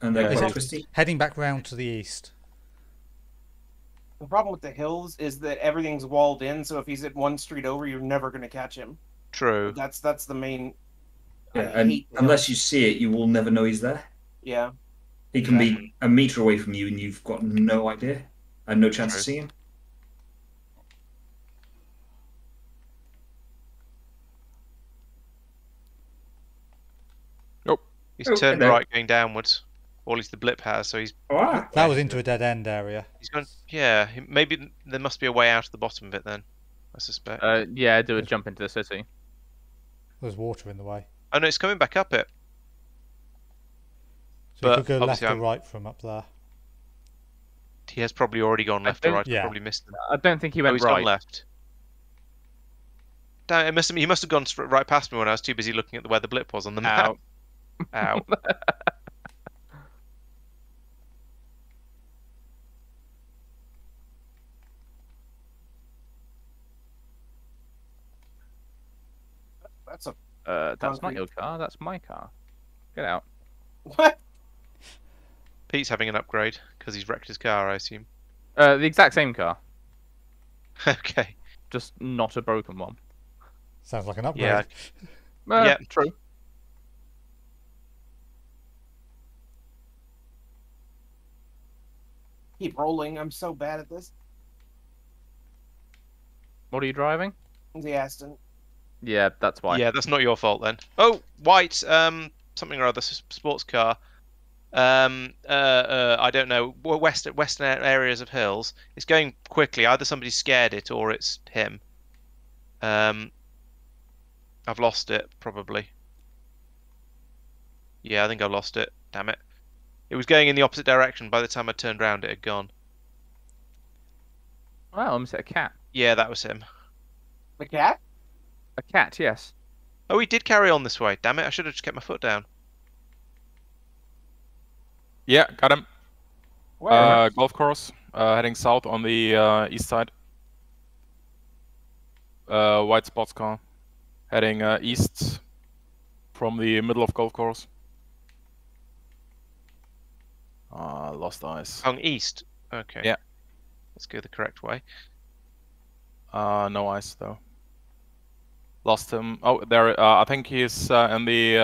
and they're quite twisty. Heading back round to the east. The problem with the hills is that everything's walled in, so if he's at one street over, you're never going to catch him. True. That's the main... Yeah, and unless you see it, you will never know he's there. Yeah. He can be a meter away from you, and you've got no idea, and no chance of seeing him. He's turned right going downwards, or at least the blip has, so he's... Oh, that was into a dead-end area. He's gone, yeah, maybe there must be a way out of the bottom of it then, I suspect. Yeah, do a jump into the city. There's water in the way. Oh no, it's coming back up it. So but you could go left or right from up there. He has probably already gone left or right, yeah. Probably missed them. I don't think he went right. He's gone left. Damn, it must have, he must have gone right past me when I was too busy looking at where the blip was on the map. Ow. That's a that's not your car, that's my car. Get out. What? Pete's having an upgrade because he's wrecked his car, I assume. The exact same car. Okay. Just not a broken one. Sounds like an upgrade. Yeah, yeah, true. Keep rolling, I'm so bad at this. What are you driving? The Aston. Yeah, that's why. Yeah, that's not your fault then. Oh, white, something or other, sports car. I don't know, western areas of hills. It's going quickly, either somebody scared it or it's him. I've lost it, probably. Yeah, I think I've lost it, damn it. It was going in the opposite direction. By the time I turned round, it had gone. Oh, I almost hit a cat. Yeah, that was him. A cat? A cat, yes. Oh, he did carry on this way. Damn it, I should have just kept my foot down. Yeah, got him. Where? Golf course, heading south on the east side. White sports car, heading east from the middle of golf course. Ah, lost eyes. On east. Okay. Yeah. Let's go the correct way. No eyes though. Lost him. Oh, there. I think he's in the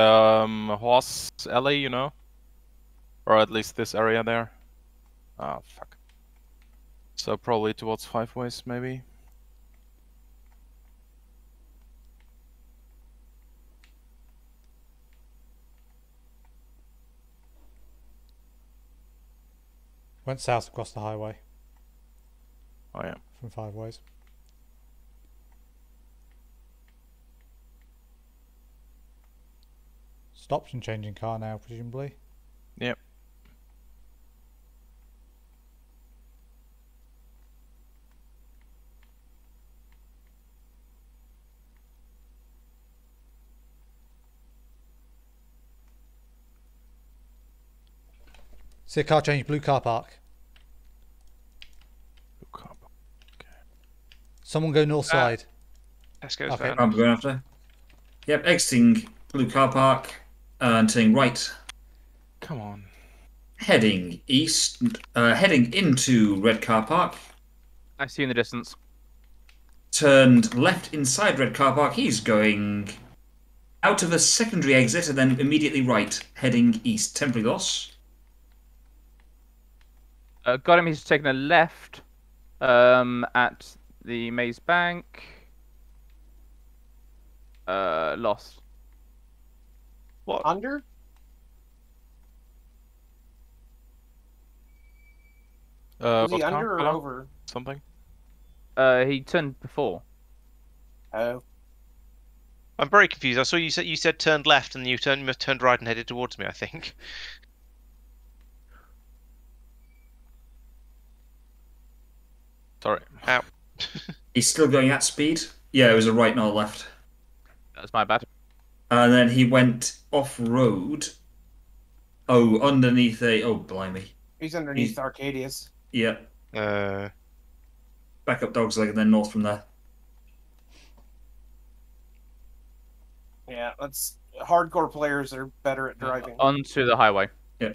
horse alley, you know, or at least this area there. Ah, fuck. So probably towards Five Ways, maybe. Went south across the highway. Oh yeah. From Five Ways. Stops and changing car now, presumably. Yep. See a car change, blue car park. Blue car park. Okay. Someone go north side. Tesco's okay. I'm going after. Yep, exiting blue car park and turning right. Come on. Heading east, heading into red car park. I see you in the distance. Turned left inside red car park. He's going out of a secondary exit and then immediately right, heading east. Temporary loss. Got him, he's taken a left at the Maze Bank. Lost. What? Under? Was he under or over? Something? He turned before. Oh. I'm very confused. I saw you said turned left and you turned right and headed towards me, I think. Sorry. Ow. He's still going at speed? Yeah, it was a right, not a left. That's my bad. And then he went off-road. Oh, underneath a... Oh, blimey. He's underneath Arcadius. Yeah. Back up Dog's Leg and then north from there. Yeah, that's... Hardcore players are better at driving. Onto the highway. Yeah.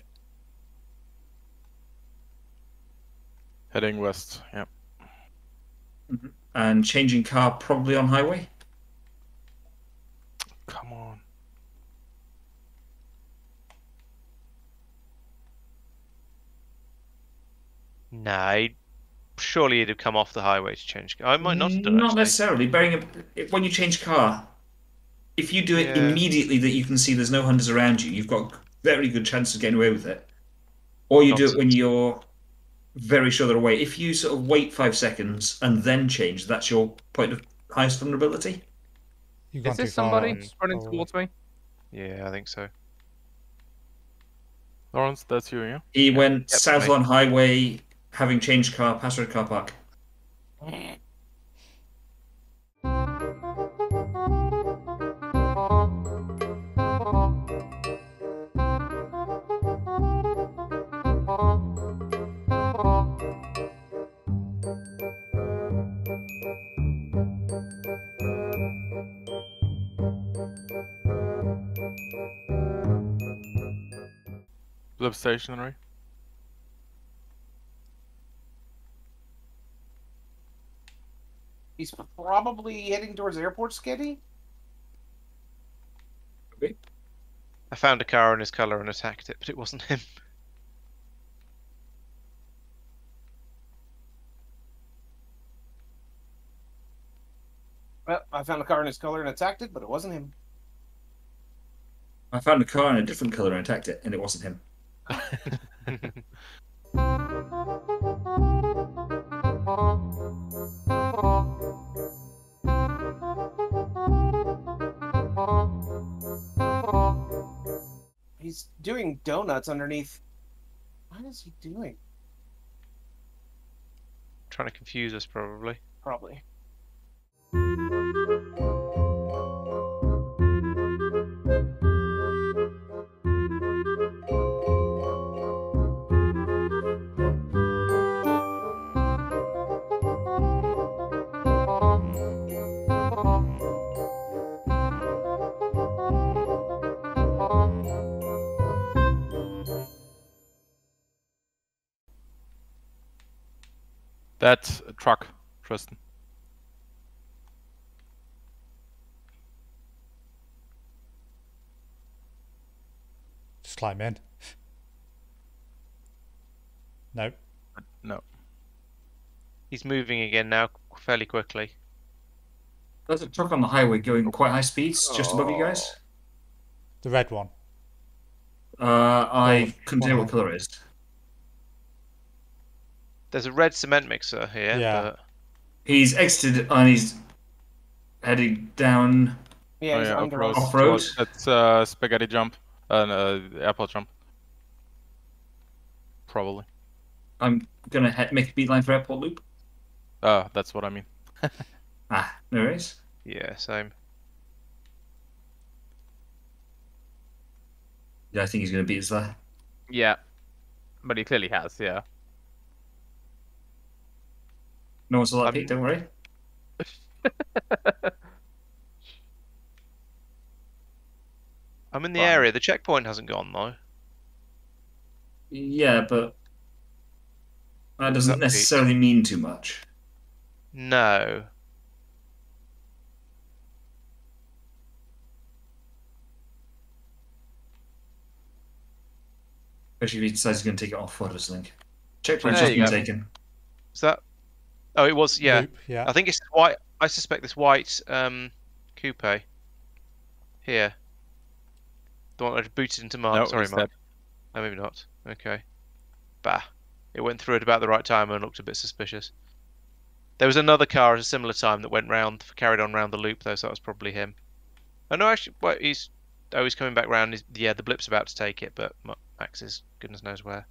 Heading west, yeah. And changing car probably on highway. Come on. Nah, surely it'd have come off the highway to change car. I might not have done it. Not necessarily. Bearing when you change car, if you do it immediately that you can see there's no hunters around you, you've got very good chances of getting away with it. Or you do it when you're very sure they're away. If you sort of wait 5 seconds and then change, that's your point of highest vulnerability. Is this somebody just running towards me? Yeah, I think so. Lawrence, that's you, yeah? He went south on highway, having changed car, past red car park. Stationary. He's probably heading towards the airport, Skitty. Okay. I found a car in his colour and attacked it, but it wasn't him. Well, I found a car in his colour and attacked it, but it wasn't him. I found a car in a different colour and attacked it, and it wasn't him. He's doing donuts underneath. What is he doing? Trying to confuse us, probably. Probably. That's a truck, Tristan. Just climb in. No. No. He's moving again now, fairly quickly. There's a truck on the highway going quite high speeds, just above you guys. The red one. I couldn't tell what colour it is. There's a red cement mixer here. Yeah. But... He's exited and he's heading down Yeah, he's on the road. Off-road? That's spaghetti jump. No, apple jump. Probably. I'm gonna make a beeline for airport loop. That's what I mean. No worries. Yeah, same. Yeah, I think he's gonna beat us there. Yeah. But he clearly has, yeah. No one's allowed Pete, don't worry. I'm in the area. The checkpoint hasn't gone, though. Yeah, but that doesn't necessarily mean too much. No. Especially if he decides he's going to take it off, what does he think? Checkpoint's just been taken. Is that... Oh, it was, yeah. Loop, yeah. I think it's white. I suspect this white coupe here. The one I booted into Mark. No, sorry, Mark. No, maybe not. Okay. Bah. It went through at about the right time and looked a bit suspicious. There was another car at a similar time that went round, carried on round the loop, though, so that was probably him. Oh, no, actually, well, he's coming back round. Yeah, the blip's about to take it, but Max is goodness knows where.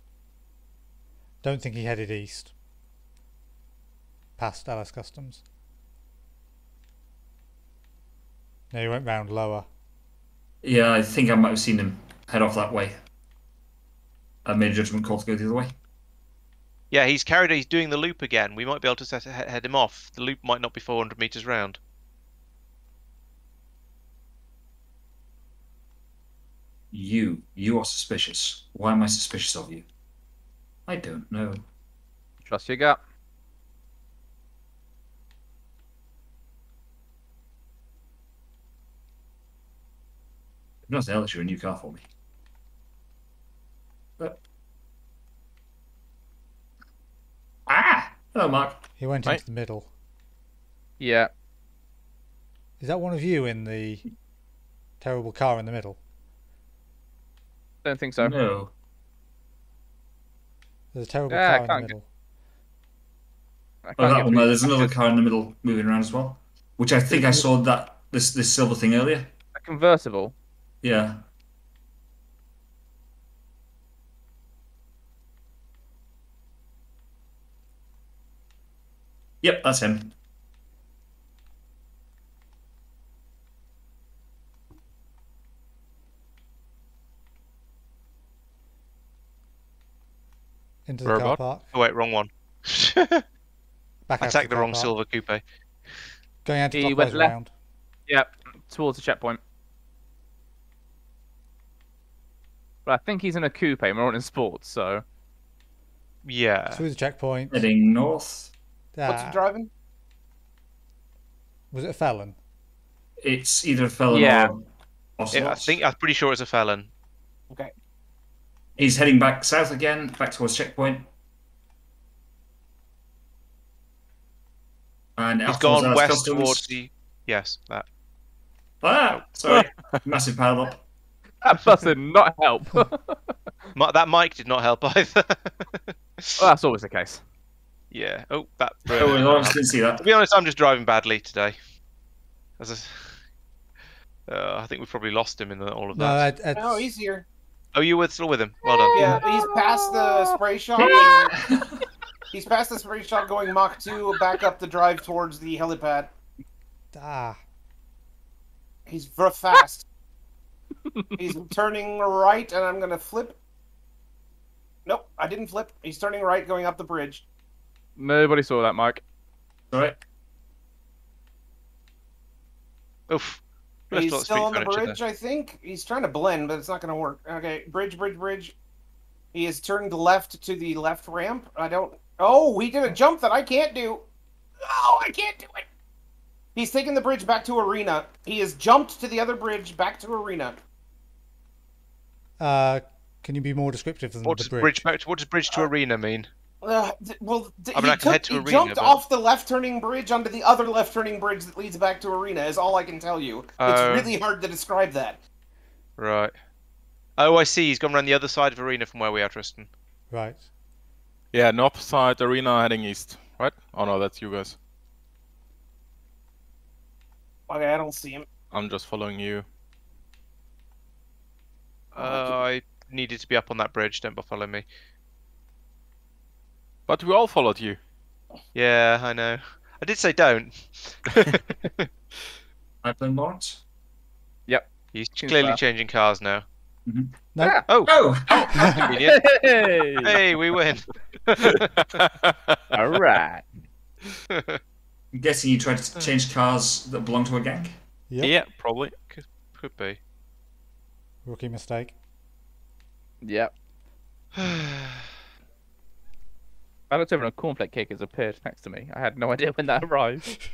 Don't think he headed east. Past LS Customs. No, he went round lower. Yeah, I think I might have seen him head off that way. I made a judgment call to go the other way. Yeah, he's carried. He's doing the loop again. We might be able to head him off. The loop might not be 400 meters round. You are suspicious. Why am I suspicious of you? I don't know. Trust your gut. If nothing else, you're a new car for me. But... Ah! Hello, Mark. He went into the middle. Yeah. Is that one of you in the terrible car in the middle? Don't think so. No. There's a terrible car in the middle. Oh, that one. There's another car in the middle moving around as well. Which I think I saw that this silver thing earlier. A convertible. Yeah. Yep, that's him. Into the car park. Oh wait, wrong one. Back I tagged the wrong park. Silver coupe. Going out to the clockwise round. Yep, towards the checkpoint. But I think he's in a coupe. We're not in sports, so yeah. Through the checkpoint. Heading north. What's he driving? Was it a felon? It's either a felon or I think I'm pretty sure it's a felon. Okay. He's heading back south again, back towards checkpoint. And he's gone west towards the that. Ah, sorry, massive pile up. That bus did not help. That Mike did not help either. Well, that's always the case. Yeah. Oh, that. I didn't see that. To be honest, I'm just driving badly today. As I think we probably lost him in all of that. No, he's here. Oh, you were still with him. Well done. Yeah, he's past the spray shot. He's past the spray shot, going Mach 2 back up the drive towards the helipad. He's very fast. He's turning right, and I'm gonna flip. Nope, I didn't flip. He's turning right, going up the bridge. Nobody saw that, Mike. All right. Oof. He's still on the bridge, I think. He's trying to blend, but it's not gonna work. Okay, bridge, bridge, bridge. He has turned left to the left ramp. I don't. Oh, he did a jump that I can't do. Oh, I can't do it. He's taken the bridge back to arena. He has jumped to the other bridge back to arena. Can you be more descriptive than the bridge? What does bridge to arena mean? Well, he jumped off the left-turning bridge onto the other left-turning bridge that leads back to arena is all I can tell you. It's really hard to describe that. Right. Oh, I see. He's gone around the other side of arena from where we are, Tristan. Right. Yeah, north side arena heading east. Right? Oh, no, that's you guys. Okay, I don't see him. I'm just following you. I needed to be up on that bridge, don't follow me. But we all followed you. Yeah, I know. I did say don't. I blame Lawrence. Yep. He's clearly changing cars now. Mm-hmm. No. Yeah. Oh. Oh. Oh, that's convenient. Hey. Hey, we win. All right. I'm guessing you tried to change cars that belong to a gang? Yep. Yeah, probably. Could be. Rookie mistake. Yep. Balance over on a cornflake cake has appeared next to me. I had no idea when that arrived.